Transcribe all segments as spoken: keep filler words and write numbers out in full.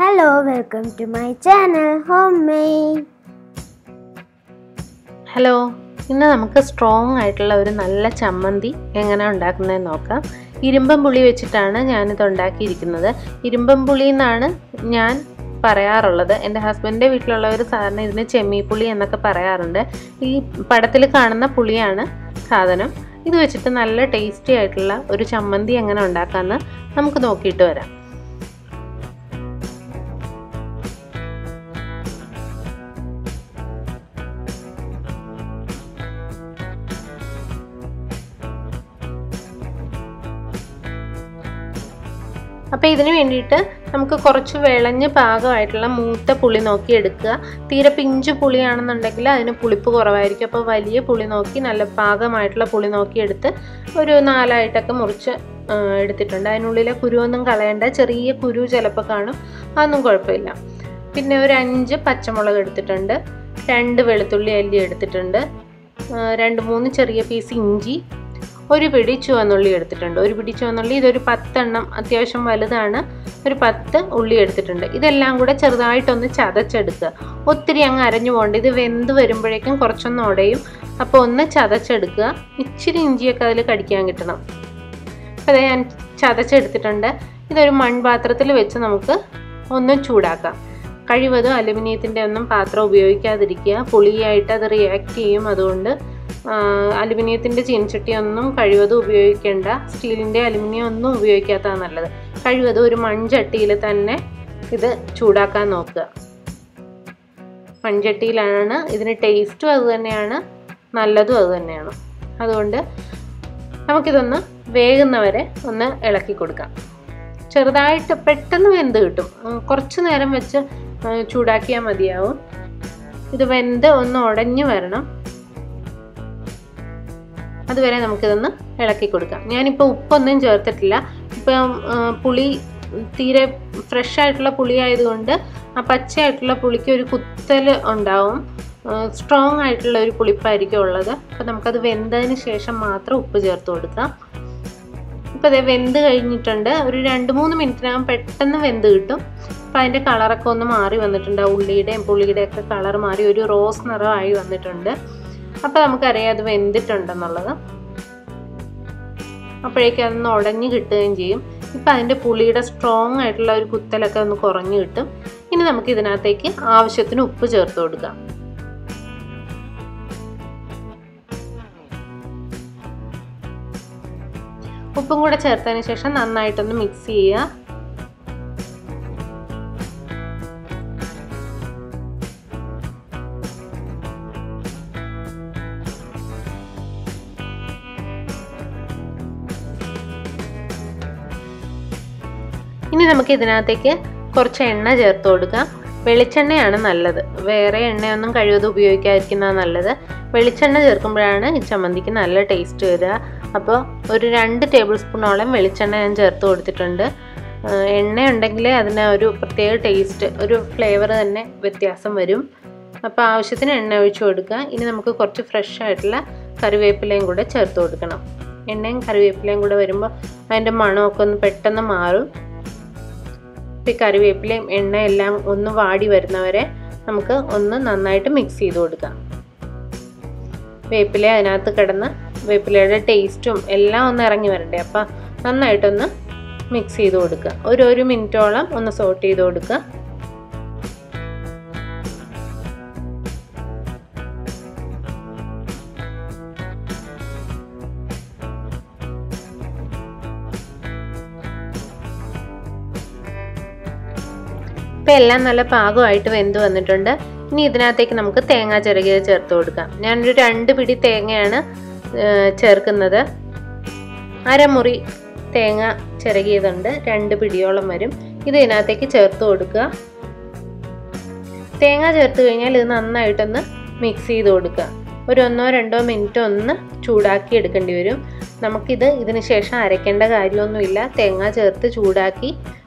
Hello, welcome to my channel Homemade. Hello, now we have a strong idol of a nice chammandi. How do we do this? I am doing this. I am പറയാറുള്ളത് എൻ്റെ ഹസ്ബൻഡിന്റെ വീട്ടിലുള്ള ഒരു സാധാരണ ഇതിനെ ചെമ്മീ പുളി എന്നൊക്കെ പറയാറുണ്ട് ഈ പടത്തിൽ കാണുന്ന പുളിയാണ് സാധനം ഇത് വെച്ചിട്ട് നല്ല ടേസ്റ്റി ആയിട്ടുള്ള ഒരു ചമ്മന്തി എങ്ങനെ ഉണ്ടാക്കാമെന്ന് നമുക്ക് നോക്കിയിട്ട് വരാം അപ്പോൾ ഇതിനു വേണ്ടിയിട്ട് നമുക്ക് കുറച്ച് വെളഞ്ഞ പാകമായിട്ടുള്ള മൂത്ത പുളി നോക്കി എടുക്കുക തീരെ പിഞ്ച് പുളിയാണെന്നുണ്ടെങ്കിൽ അതിന് പുളിപ്പ് കുറവായിരിക്കും അപ്പോൾ വലിയ പുളി നോക്കി നല്ല പാകമായിട്ടുള്ള പുളി നോക്കി എടുത്ത് ഒരു നാലായിട്ടൊക്കെ മുറിച്ച് എടുത്തിട്ടുണ്ട് അതിനുള്ളിലെ കുരുവൊന്നും കളയണ്ട ചെറിയ കുരു ചിലപ്പോൾ കാണും അതൊന്നും കുഴപ്പമില്ല പിന്നെ ഒരു അഞ്ച് പച്ചമുളക് എടുത്തിട്ടുണ്ട് രണ്ട് വെളുത്തുള്ളി അല്ലി എടുത്തിട്ടുണ്ട് രണ്ട് മൂന്ന് ചെറിയ പീസ് ഇഞ്ചി ഒരു പിടി ചുവന്നുള്ളി എടുത്തിട്ടുണ്ട് ഒരു പിടി ചുവന്നുള്ളി ഇതൊരു പത്ത് എണ്ണം അത്യാവശ്യം വലുതാണ് ഒരു പത്ത് ഉള്ളി എടുത്തിട്ടുണ്ട് ഇതെല്ലാം കൂടെ ചെറുതായിട്ടൊന്ന് ചതച്ചെടുക്കുക ഒത്തിരി അങ്ങ് അരഞ്ഞു പോകണ്ട ഇത് വെന്ത് വരുമ്പോഴേക്കും കുറച്ചൊന്ന് ഉടയും അപ്പോൾ ഒന്ന് ചതച്ചെടുക്കുക ഇച്ചിരി ഇഞ്ചിയൊക്കെ അതിൽ കടിക്കാൻ കിട്ടണം അപ്പോൾ അത് ഞാൻ ചതച്ചെടുത്തിട്ടുണ്ട് ഇതൊരു മൺപാത്രത്തിൽ വെച്ച് നമുക്ക് ഒന്ന് ചൂടാക്കാം കഴിവതും അലുമിനിയത്തിൻ്റെ ഒന്നും പാത്രം ഉപയോഗിക്കാതിരിക്കുക പുളിയായിട്ട് അത് റിയാക്ട് ചെയ്യും അതുകൊണ്ട് അലുമിനിയത്തിൻ്റെ ചീനച്ചട്ടിയൊന്നും കഴിവതും ഉപയോഗിക്കേണ്ട സ്റ്റീലിൻ്റെ അലുമിനിയം ഒന്നും ഉപയോഗിക്കാത്തതാണ് നല്ലത് കഴിവതും ഒരു മൺചട്ടിയിൽ തന്നെ ഇത് ചൂടാക്കാൻ നോക്കുക മൺചട്ടിയിലാണ് ഇതിന് ടേസ്റ്റും അതുതന്നെയാണ് നല്ലതും അതുതന്നെയാണ് അതുകൊണ്ട് നമുക്കിതൊന്ന് വേകുന്നവരെ ഒന്ന് ഇളക്കി കൊടുക്കാം ചെറുതായിട്ട് പെട്ടെന്ന് വെന്ത് കിട്ടും കുറച്ച് നേരം വെച്ച് ചൂടാക്കിയാൽ മതിയാവും ഇത് വെന്ത് ഒന്ന് ഉടഞ്ഞു വരണം അതുവരെ നമുക്കിതൊന്ന് ഇളക്കി കൊടുക്കാം ഞാനിപ്പോൾ ഉപ്പൊന്നും ചേർത്തിട്ടില്ല ഇപ്പം പുളി തീരെ ഫ്രഷ് ആയിട്ടുള്ള പുളി ആയതുകൊണ്ട് ആ പച്ചയായിട്ടുള്ള പുളിക്ക് ഒരു കുത്തൽ ഉണ്ടാവും സ്ട്രോങ് ആയിട്ടുള്ള ഒരു പുളിപ്പായിരിക്കും ഉള്ളത് അപ്പോൾ നമുക്കത് വെന്തതിന് ശേഷം മാത്രം ഉപ്പ് ചേർത്ത് കൊടുക്കാം ഇപ്പോൾ അതേ വെന്ത് കഴിഞ്ഞിട്ടുണ്ട് ഒരു രണ്ട് മൂന്ന് മിനിറ്റിനകം പെട്ടെന്ന് വെന്ത് കിട്ടും അപ്പോൾ അതിൻ്റെ കളറൊക്കെ ഒന്ന് മാറി വന്നിട്ടുണ്ട് ഉള്ളിയുടെയും പുളിയുടെയൊക്കെ കളർ മാറി ഒരു റോസ് നിറമായി വന്നിട്ടുണ്ട് അപ്പോൾ നമുക്കറിയാം അത് വെന്തിട്ടുണ്ടെന്നുള്ളത് അപ്പോഴേക്കും അതൊന്ന് ഉടഞ്ഞ് കിട്ടുകയും ചെയ്യും ഇപ്പം അതിൻ്റെ പുളിയുടെ സ്ട്രോങ് ആയിട്ടുള്ള ഒരു കുത്തലൊക്കെ ഒന്ന് കുറഞ്ഞു കിട്ടും ഇനി നമുക്ക് ഇതിനകത്തേക്ക് ആവശ്യത്തിന് ഉപ്പ് ചേർത്ത് കൊടുക്കാം ഉപ്പും കൂടെ ചേർത്തതിന് ശേഷം നന്നായിട്ടൊന്ന് മിക്സ് ചെയ്യുക ഇനി നമുക്ക് ഇതിനകത്തേക്ക് കുറച്ച് എണ്ണ ചേർത്ത് കൊടുക്കാം വെളിച്ചെണ്ണയാണ് നല്ലത് വേറെ എണ്ണയൊന്നും കഴിവതും ഉപയോഗിക്കാതിരിക്കുന്നതാണ് നല്ലത് വെളിച്ചെണ്ണ ചേർക്കുമ്പോഴാണ് ഈ ചമ്മന്തിക്ക് നല്ല ടേസ്റ്റ് വരിക അപ്പോൾ ഒരു രണ്ട് ടേബിൾ സ്പൂണോളം വെളിച്ചെണ്ണ ഞാൻ ചേർത്ത് കൊടുത്തിട്ടുണ്ട് എണ്ണ ഉണ്ടെങ്കിൽ അതിന് ഒരു പ്രത്യേക ടേസ്റ്റ് ഒരു ഫ്ലേവർ തന്നെ വ്യത്യാസം വരും അപ്പോൾ ആവശ്യത്തിന് എണ്ണ ഒഴിച്ച് കൊടുക്കുക ഇനി നമുക്ക് കുറച്ച് ഫ്രഷ് ആയിട്ടുള്ള കറിവേപ്പിലയും കൂടെ ചേർത്ത് കൊടുക്കണം എണ്ണയും കറിവേപ്പിലയും കൂടെ വരുമ്പോൾ അതിൻ്റെ മണമൊക്കെ ഒന്ന് പെട്ടെന്ന് മാറും കറിവേപ്പിലയും എണ്ണയെല്ലാം ഒന്ന് വാടി വരുന്നവരെ നമുക്ക് ഒന്ന് നന്നായിട്ട് മിക്സ് ചെയ്ത് കൊടുക്കാം വേപ്പില അതിനകത്ത് കിടന്ന് വേപ്പിലയുടെ ടേസ്റ്റും എല്ലാം ഒന്ന് ഇറങ്ങി വരണ്ടേ അപ്പം നന്നായിട്ടൊന്ന് മിക്സ് ചെയ്ത് കൊടുക്കുക ഒരു ഒരു മിനിറ്റോളം ഒന്ന് സോട്ട് ചെയ്ത് കൊടുക്കുക അപ്പോൾ എല്ലാം നല്ല പാകമായിട്ട് വെന്ത് വന്നിട്ടുണ്ട് ഇനി ഇതിനകത്തേക്ക് നമുക്ക് തേങ്ങ ചിരകിയത് ചേർത്ത് കൊടുക്കാം ഞാനൊരു രണ്ട് പിടി തേങ്ങയാണ് ചേർക്കുന്നത് അരമുറി തേങ്ങ ചിരകിയതുണ്ട് രണ്ട് പിടിയോളം വരും ഇത് ഇതിനകത്തേക്ക് ചേർത്ത് കൊടുക്കുക തേങ്ങ ചേർത്ത് കഴിഞ്ഞാൽ ഇത് നന്നായിട്ടൊന്ന് മിക്സ് ചെയ്ത് കൊടുക്കുക ഒരു ഒന്നോ രണ്ടോ മിനിറ്റ് ഒന്ന് ചൂടാക്കി എടുക്കേണ്ടി വരും നമുക്കിത് ഇതിന് ശേഷം അരയ്ക്കേണ്ട കാര്യമൊന്നുമില്ല തേങ്ങ ചേർത്ത് ചൂടാക്കി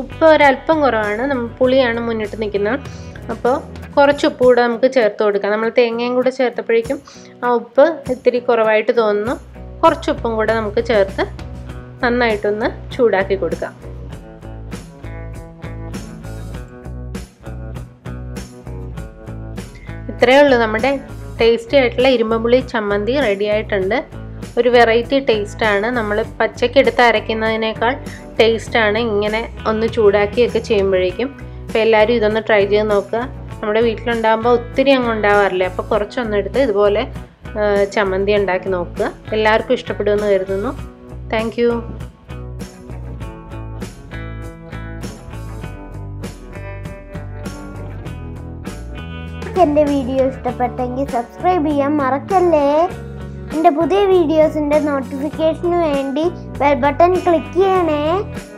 ഉപ്പ് ഒരല്പം കുറവാണ്, നമ്മൾ പുളിയാണ് മുന്നിട്ട് നിൽക്കുന്നത്, അപ്പോൾ കുറച്ച് ഉപ്പ് കൂടെ നമുക്ക് ചേർത്ത് കൊടുക്കാം. നമ്മൾ തേങ്ങയും കൂടെ ചേർത്തപ്പോഴേക്കും ആ ഉപ്പ് ഇത്തിരി കുറവായിട്ട് തോന്നുന്നു. കുറച്ച് ഉപ്പും കൂടെ നമുക്ക് ചേർത്ത് നന്നായിട്ടൊന്ന് ചൂടാക്കി കൊടുക്കാം. ഇത്രയേ ഉള്ളൂ, നമ്മുടെ ടേസ്റ്റി ആയിട്ടുള്ള ഇരുമ്പുളി ചമ്മന്തി റെഡി ആയിട്ടുണ്ട്. ഒരു വെറൈറ്റി ടേസ്റ്റാണ്, നമ്മൾ പച്ചക്ക് എടുത്ത് അരയ്ക്കുന്നതിനേക്കാൾ ടേസ്റ്റാണ് ഇങ്ങനെ ഒന്ന് ചൂടാക്കിയൊക്കെ ചെയ്യുമ്പോഴേക്കും. അപ്പോൾ എല്ലാവരും ഇതൊന്ന് ട്രൈ ചെയ്ത് നോക്കുക. നമ്മുടെ വീട്ടിലുണ്ടാകുമ്പോൾ ഒത്തിരി അങ്ങ് ഉണ്ടാവാറില്ലേ, അപ്പോൾ കുറച്ചൊന്നെടുത്ത് ഇതുപോലെ ചമ്മന്തി ഉണ്ടാക്കി നോക്കുക. എല്ലാവർക്കും ഇഷ്ടപ്പെടുമെന്ന് കരുതുന്നു. താങ്ക്. എൻ്റെ വീഡിയോ ഇഷ്ടപ്പെട്ടെങ്കിൽ സബ്സ്ക്രൈബ് ചെയ്യാൻ മറക്കല്ലേ. എൻ്റെ പുതിയ വീഡിയോസിൻ്റെ നോട്ടിഫിക്കേഷന് വേണ്ടി ബെൽ ബട്ടൺ ക്ലിക്ക് ചെയ്യണേ.